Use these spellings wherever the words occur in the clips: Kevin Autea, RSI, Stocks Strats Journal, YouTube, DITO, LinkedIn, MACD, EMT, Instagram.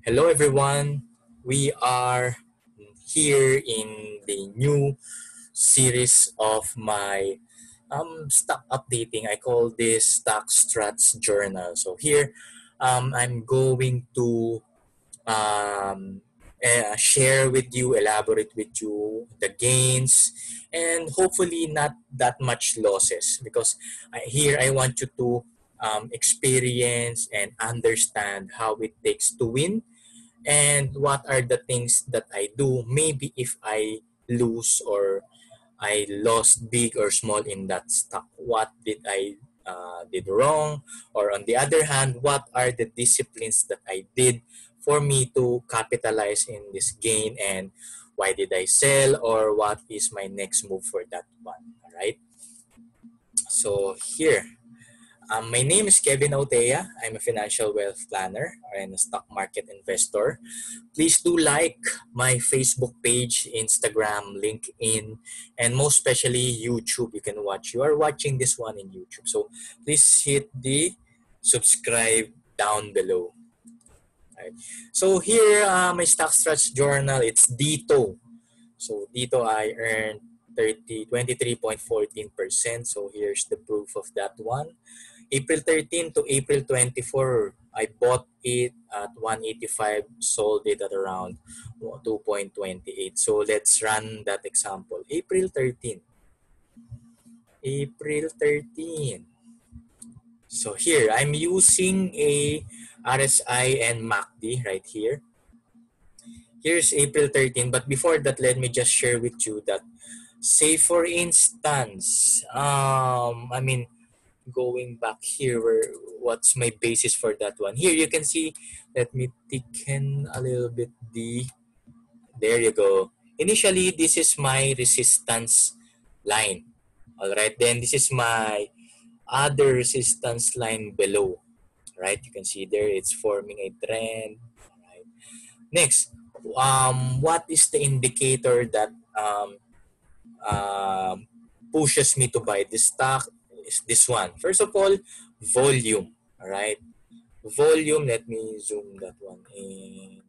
Hello everyone, we are here in the new series of my stock updating. I call this Stock Strats Journal. So here I'm going to share with you, elaborate with you the gains and hopefully not that much losses, because I want you to experience and understand how it takes to win and what are the things that I do maybe if I lose or I lost big or small in that stock. What did I did wrong, or on the other hand, what are the disciplines that I did for me to capitalize in this gain, and why did I sell, or what is my next move for that one. All right, so here my name is Kevin Autea. I'm a financial wealth planner and a stock market investor. Please do like my Facebook page, Instagram, LinkedIn, and most especially YouTube. You can watch. You are watching this one in YouTube. So please hit the subscribe down below. Right. So here, my Stock Strats Journal, it's DITO. So DITO, I earned 23.14%. So here's the proof of that one. April 13 to April 24, I bought it at 185, sold it at around 2.28. So let's run that example. April 13. April 13. So here, I'm using a RSI and MACD right here. Here's April 13. But before that, let me just share with you that, say for instance, I mean, going back here, what's my basis for that one? Here you can see, let me thicken a little bit the, there you go. Initially, this is my resistance line. All right, then this is my other resistance line below. Right, you can see there it's forming a trend. All right. Next, what is the indicator that pushes me to buy this stock? This one. First of all, volume. All right, volume. Let me zoom that one in.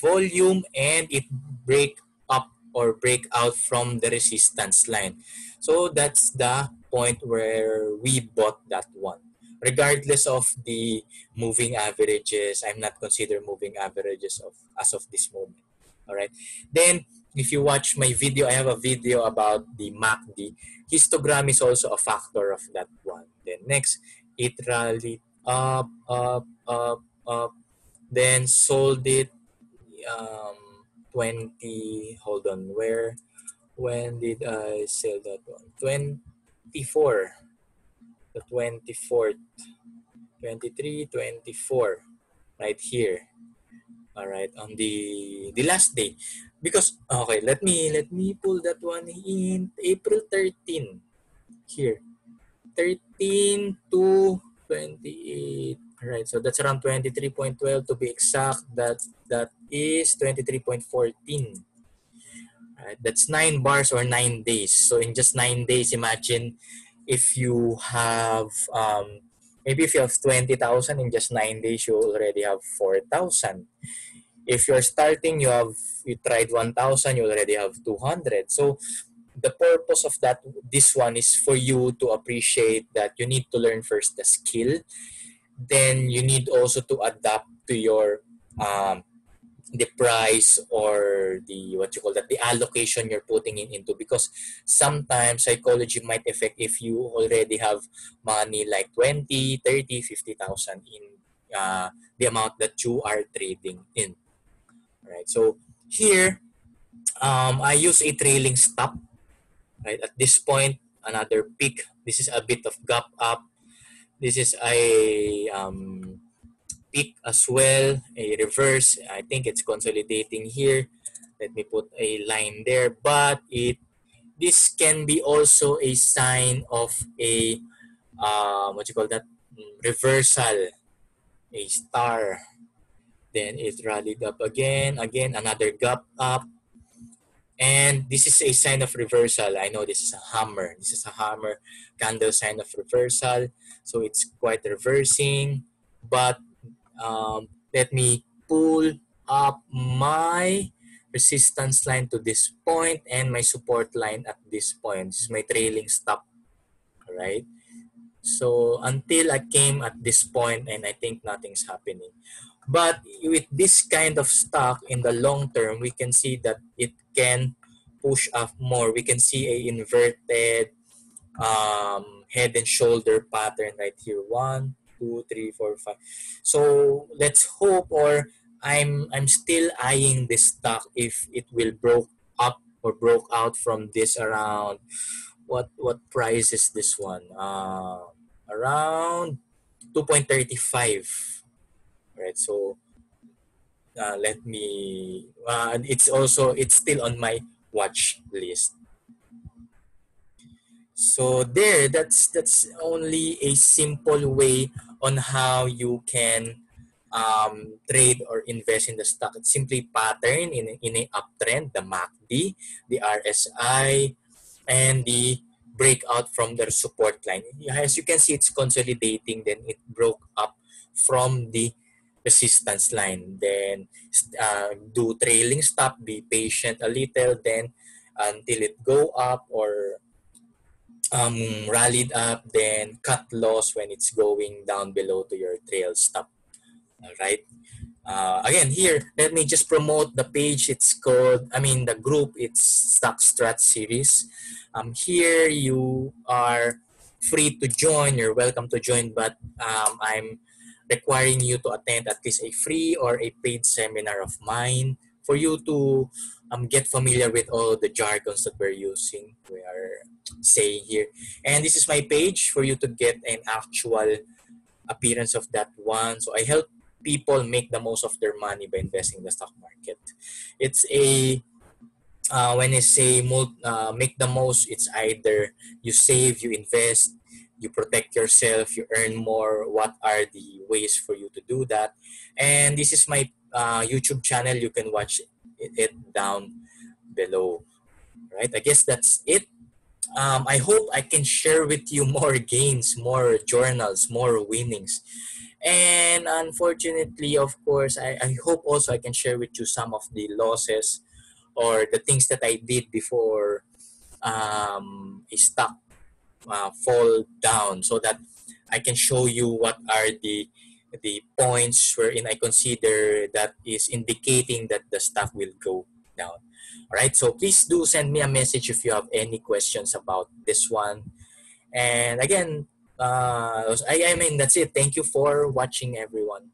Volume, and it break up or break out from the resistance line. So that's the point where we bought that one. Regardless of the moving averages, I'm not considering moving averages of as of this moment. All right. Then, if you watch my video, I have a video about the MACD. Histogram is also a factor of that one. Then next, it rallied up, up. Then sold it 20. Hold on, where? When did I sell that one? 24. The 24th. 23, 24. Right here. All right, on the last day. Because, okay, let me pull that one in. April 13 here, 13 to 28. All right, so that's around 23.12 to be exact. That is 23.14. All right, that's 9 bars or 9 days. So in just 9 days, imagine if you have maybe if you have 20,000 in just 9 days, you already have 4,000. If you're starting, you tried 1,000, you already have 200. So the purpose of this one is for you to appreciate that you need to learn first the skill, then you need also to adapt to your the price or the the allocation you're putting into, because sometimes psychology might affect if you already have money like 20, 30, 50,000 in the amount that you are trading in. Right, so here, I use a trailing stop. Right at this point, another peak. This is a bit of gap up. This is a peak as well, a reverse. I think it's consolidating here. Let me put a line there. But this can be also a sign of a reversal, a star. Then it rallied up again, another gap up. And this is a sign of reversal. I know this is a hammer. This is a hammer candle sign of reversal. So it's quite reversing. But Let me pull up my resistance line to this point and my support line at this point. This is my trailing stop. All right. So until I came at this point, and I think nothing's happening. But with this kind of stock in the long term, we can see that it can push up more. We can see a inverted head and shoulder pattern right here. 1, 2, 3, 4, 5. So let's hope, or I'm still eyeing this stock if it will broke up or broke out from this around. What price is this one? Around 2.35. Right. So let me. It's still on my watch list. So there. That's only a simple way on how you can trade or invest in the stock. It's simply pattern in an uptrend, the MACD, the RSI, and the breakout from their support line. As you can see, it's consolidating, then it broke up from the resistance line. Then do trailing stop, be patient a little, then until it go up or rallied up, then cut loss when it's going down below to your trail stop. All right. Again, here, let me just promote the page. It's called, the group, it's Stock Strat Series. Here you are free to join. You're welcome to join, but I'm requiring you to attend at least a free or a paid seminar of mine for you to get familiar with all the jargons that we're using, we are saying here. And this is my page for you to get an actual appearance of that one. So I help people make the most of their money by investing in the stock market. It's a, when I say make the most, it's either you save, you invest, you protect yourself, you earn more. What are the ways for you to do that? And this is my YouTube channel. You can watch it down below. Right? I guess that's it. I hope I can share with you more gains, more journals, more winnings. And unfortunately, of course, I hope also I can share with you some of the losses or the things that I did before a stock fall down, so that I can show you what are the points wherein I consider that is indicating that the stock will go down. All right, so please do send me a message if you have any questions about this one. And again, that's it. Thank you for watching, everyone.